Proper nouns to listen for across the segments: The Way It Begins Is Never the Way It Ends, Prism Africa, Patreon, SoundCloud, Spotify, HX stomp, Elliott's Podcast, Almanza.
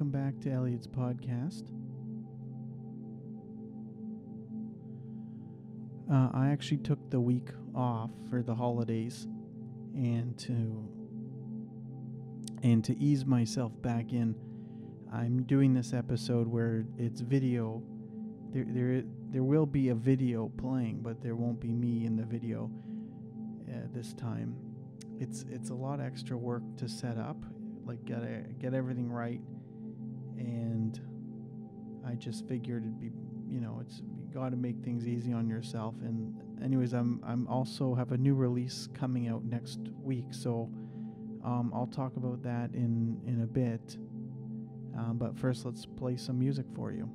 welcome back to Elliott's Podcast. I actually took the week off for the holidays and to ease myself back in, I'm doing this episode where it's video. There will be a video playing, but there won't be me in the video this time. It's a lot extra work to set up, like gotta get everything right, and I just figured it'd be, you know, it's you gotta make things easy on yourself. And anyways, I'm also have a new release coming out next week, so I'll talk about that in a bit. But first, let's play some music for you.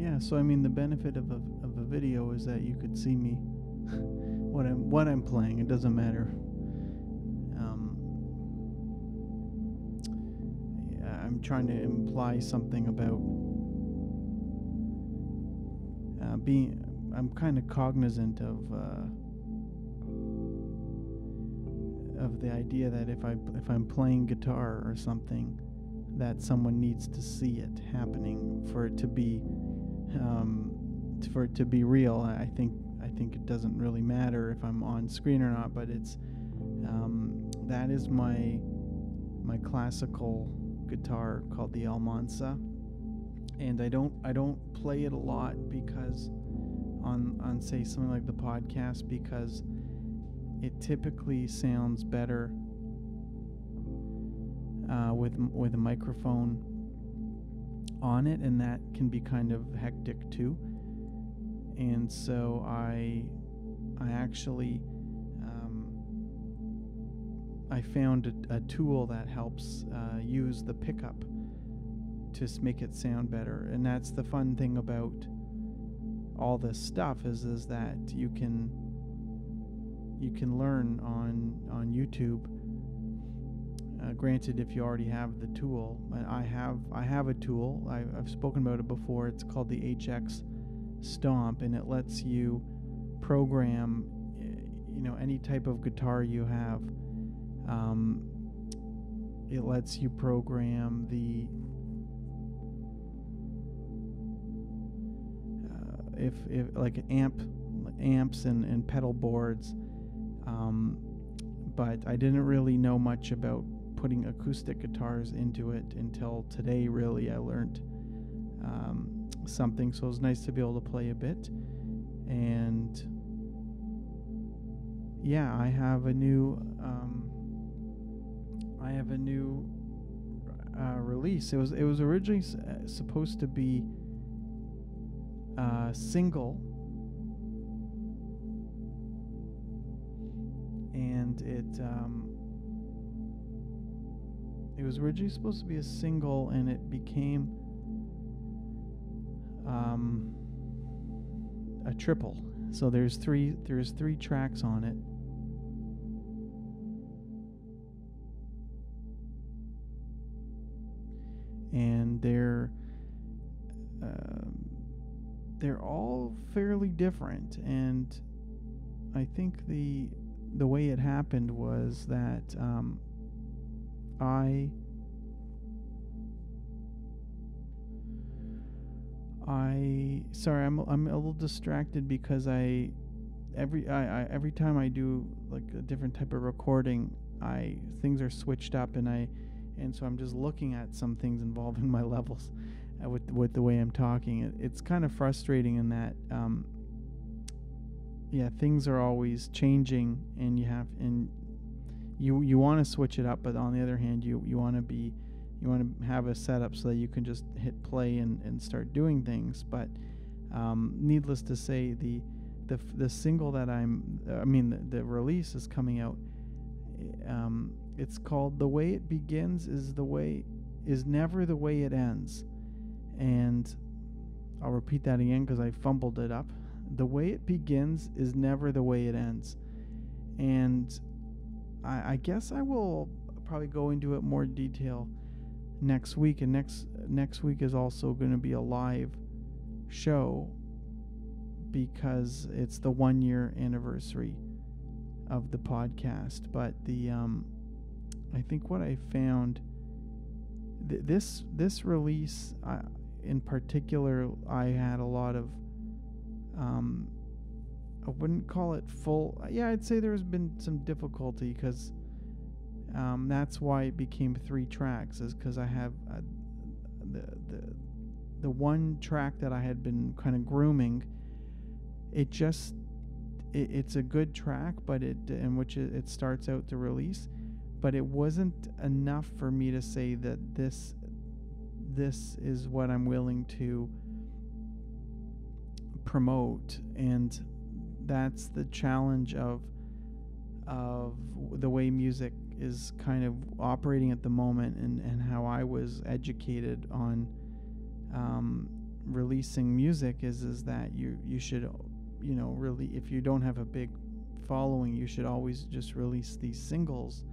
Yeah, so I mean, the benefit of a video is that you could see me, what I'm playing. It doesn't matter. I'm trying to imply something about being. I'm kind of cognizant of the idea that if I'm playing guitar or something, that someone needs to see it happening for it to be. For it to be real, I think it doesn't really matter if I'm on screen or not. But it's that is my classical guitar called the Almanza, and I don't play it a lot because on say something like the podcast, because it typically sounds better with a microphone on it, and that can be kind of hectic too. And so I actually I found a tool that helps use the pickup to make it sound better. And that's the fun thing about all this stuff is that you can learn on YouTube. Granted, if you already have the tool, and I have a tool. I've spoken about it before. It's called the HX stomp, and it lets you program, any type of guitar you have. It lets you program the if like amps and pedal boards. But I didn't really know much about putting acoustic guitars into it until today, really. I learned something, so it was nice to be able to play a bit. And yeah, I have a new release. It was originally supposed to be a single, and it was originally supposed to be a single, and it became a triple. So there's three tracks on it. And they're all fairly different. And I think the way it happened was that I sorry, I'm a little distracted because every time I do like a different type of recording, things are switched up, and so I'm just looking at some things involving my levels with the way I'm talking. It's kind of frustrating in that things are always changing, and you want to switch it up, but on the other hand, you want to have a setup so that you can just hit play and start doing things. But needless to say, the single that the release is coming out. It's called "The Way It Begins Is Never the Way It Ends," and I'll repeat that again because I fumbled it up. The way it begins is never the way it ends, and I guess I will probably go into it more detail next week. And next week is also going to be a live show because it's the 1 year anniversary of the podcast. But I think what I found this release in particular, I had a lot of. I wouldn't call it full. Yeah, I'd say there's been some difficulty because that's why it became three tracks, is because I have the one track that I had been kind of grooming. It's a good track, but it starts out the release, but it wasn't enough for me to say that this is what I'm willing to promote. And that's the challenge of the way music is kind of operating at the moment, and how I was educated on releasing music is that you should, you know, really, if you don't have a big following, you should always just release these singles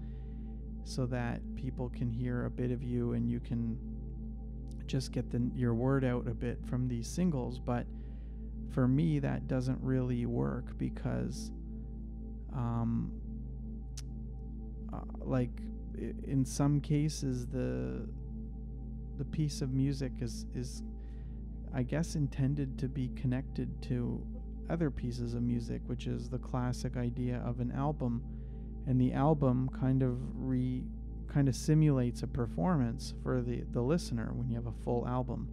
so that people can hear a bit of you and you can just get your word out a bit from these singles. But for me, that doesn't really work because like in some cases the piece of music is I guess intended to be connected to other pieces of music, which is the classic idea of an album, and the album kind of simulates a performance for the listener when you have a full album.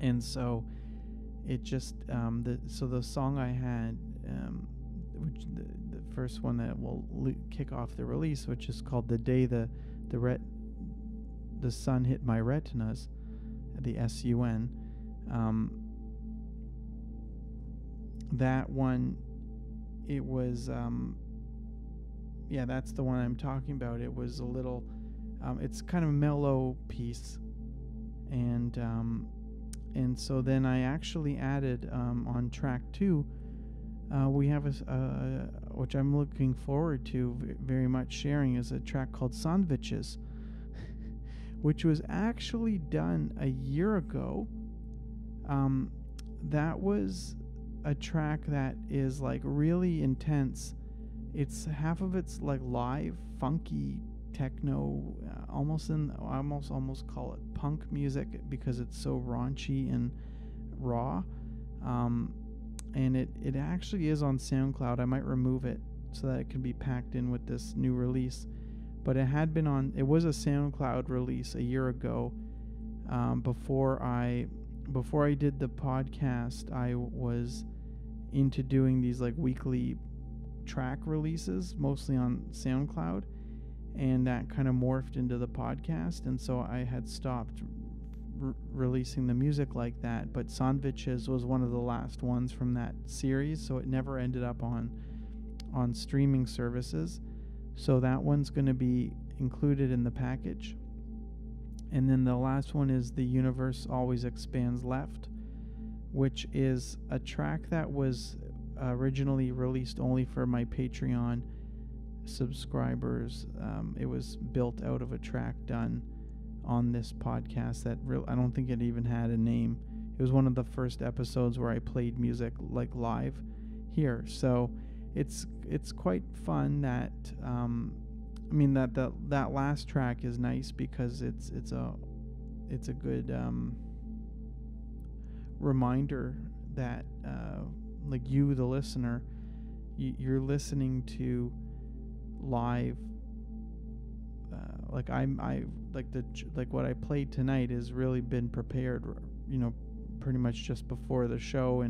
And so it just the song I had, which the first one that will kick off the release, which is called "The Day the Sun Hit My Retinas," the SUN. That one, it was that's the one I'm talking about. It was a little it's kind of a mellow piece, and so then I actually added on track 2, we have which I'm looking forward to very much sharing, is a track called "Sandwiches," which was actually done a year ago. That was a track that is like really intense. It's half of it's like live funky techno, almost call it punk music because it's so raunchy and raw. And it actually is on SoundCloud. I might remove it so that it can be packed in with this new release, but it had been on, it was a SoundCloud release a year ago. Before I did the podcast, I was into doing these like weekly track releases, mostly on SoundCloud, and that kind of morphed into the podcast. And so I had stopped releasing the music like that, but "Sandwiches" was one of the last ones from that series, so it never ended up on streaming services. So that one's going to be included in the package. And then the last one is "The Universe Always Expands Left," which is a track that was originally released only for my Patreon subscribers. It was built out of a track done on this podcast that I don't think it even had a name. It was one of the first episodes where I played music like live here. So it's quite fun that that last track is nice because it's a good reminder that like you, the listener, you're listening to live. What I played tonight is really been prepared, you know, pretty much just before the show,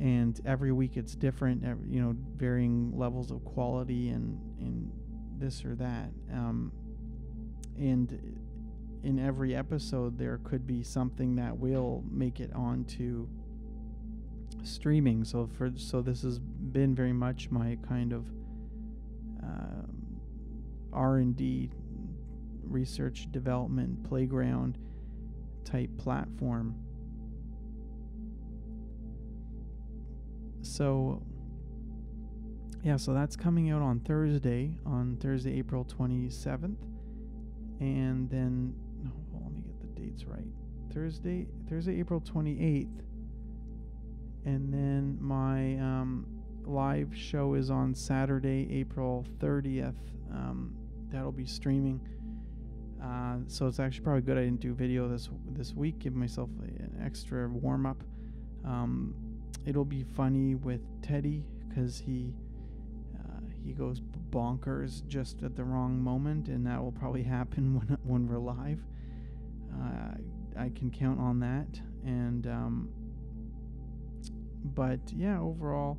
and every week it's different, you know, varying levels of quality and this or that, and in every episode there could be something that will make it onto streaming. So this has been very much my kind of R&D, research development playground type platform. So yeah, so that's coming out on Thursday, April 27th. And then, let me get the dates right. Thursday, April 28th. And then my live show is on Saturday, April 30th. That'll be streaming. So it's actually probably good I didn't do video this week. Give myself an extra warm up. It'll be funny with Teddy because he goes bonkers just at the wrong moment, and that will probably happen when we're live. I can count on that. And but yeah, overall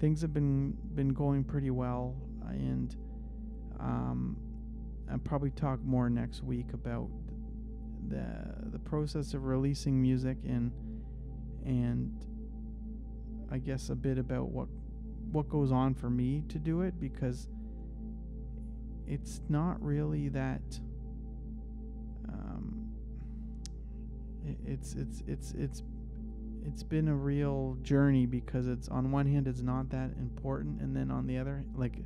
things have been going pretty well, and I'll probably talk more next week about the process of releasing music and I guess a bit about what goes on for me to do it, because it's not really that it's been a real journey, because it's, on one hand, it's not that important, and then on the other, like,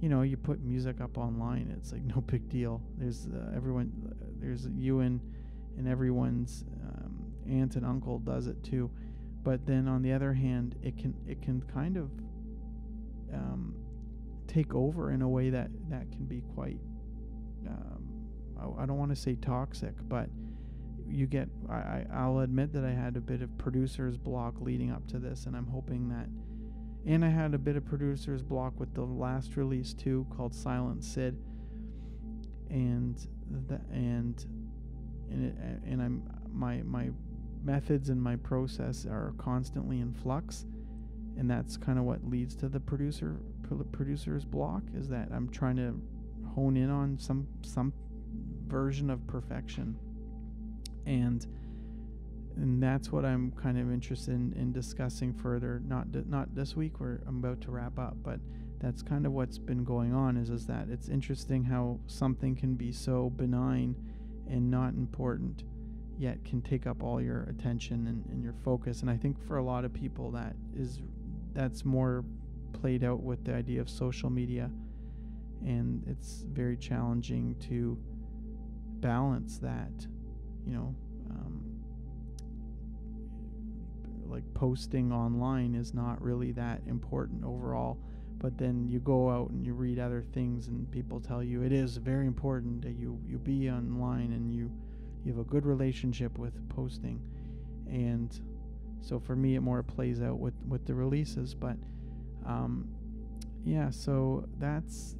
you know, you put music up online, it's like no big deal. There's everyone, there's you and everyone's aunt and uncle does it too. But then on the other hand, it can kind of take over in a way that can be quite I don't want to say toxic, but you get, I'll admit that I had a bit of producer's block leading up to this, and I'm hoping that, and I had a bit of producer's block with the last release too, called Silent Sid, and my methods and my process are constantly in flux, and that's kind of what leads to the producer's block, is that I'm trying to hone in on some version of perfection, and that's what I'm kind of interested in discussing further. Not this week, where I'm about to wrap up, but that's kind of what's been going on. Is that it's interesting how something can be so benign and not important, yet can take up all your attention and your focus. And I think for a lot of people that's more played out with the idea of social media, and it's very challenging to balance that, you know, like posting online is not really that important overall, but then you go out and you read other things and people tell you it is very important that you be online and you have a good relationship with posting. And so for me, it more plays out with the releases, but yeah, so that's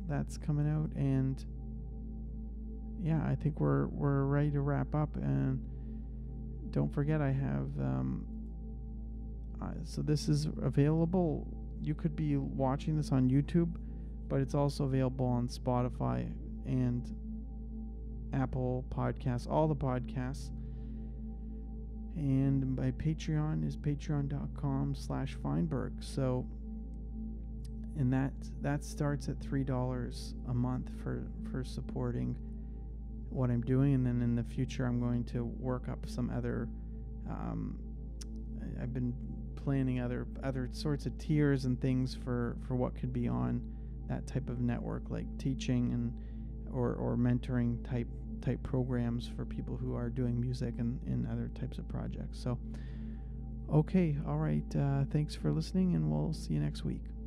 coming out, and yeah, I think we're ready to wrap up. And don't forget, I have so this is available. You could be watching this on YouTube, but it's also available on Spotify and Apple Podcasts, all the podcasts. And my Patreon is patreon.com/Fienberg. So, and that starts at $3 a month for supporting what I'm doing. And then in the future, I'm going to work up some other, I've been planning other sorts of tiers and things for what could be on that type of network, like teaching and or mentoring type programs for people who are doing music and other types of projects. So, okay, all right, thanks for listening, and we'll see you next week.